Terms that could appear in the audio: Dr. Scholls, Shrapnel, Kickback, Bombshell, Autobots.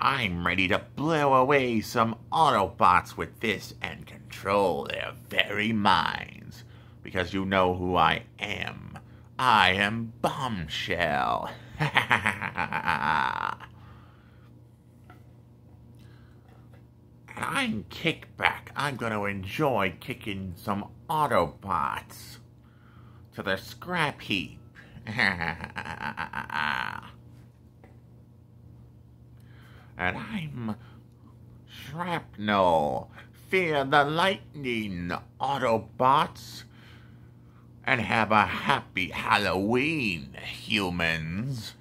I'm ready to blow away some Autobots with this and control their very minds. Because you know who I am. I am Bombshell. I'm Kickback. I'm going to enjoy kicking some Autobots to the scrap heap. And I'm Shrapnel. Fear the lightning, Autobots. And have a happy Halloween, humans.